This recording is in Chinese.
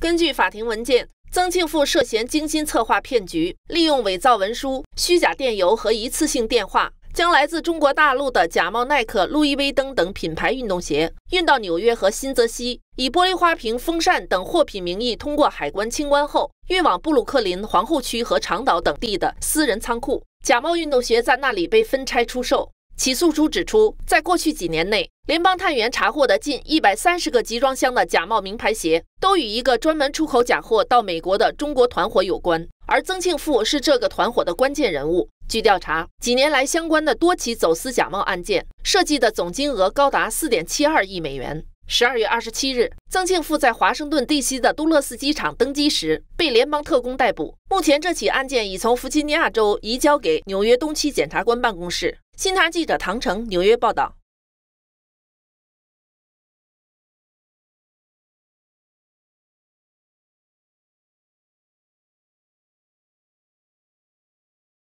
根据法庭文件，曾庆富涉嫌精心策划骗局，利用伪造文书、虚假电邮和一次性电话，将来自中国大陆的假冒耐克、路易威登等品牌运动鞋运到纽约和新泽西，以玻璃花瓶、风扇等货品名义通过海关清关后，运往布鲁克林、皇后区和长岛等地的私人仓库。假冒运动鞋在那里被分拆出售。 起诉书指出，在过去几年内，联邦探员查获的近130个集装箱的假冒名牌鞋，都与一个专门出口假货到美国的中国团伙有关，而曾庆富是这个团伙的关键人物。据调查，几年来相关的多起走私假冒案件涉及的总金额高达 4.72 亿美元。12月27日，曾庆富在华盛顿 DC 的都勒斯机场登机时被联邦特工逮捕。目前，这起案件已从弗吉尼亚州移交给纽约东区检察官办公室。新唐记者唐成，纽约报道。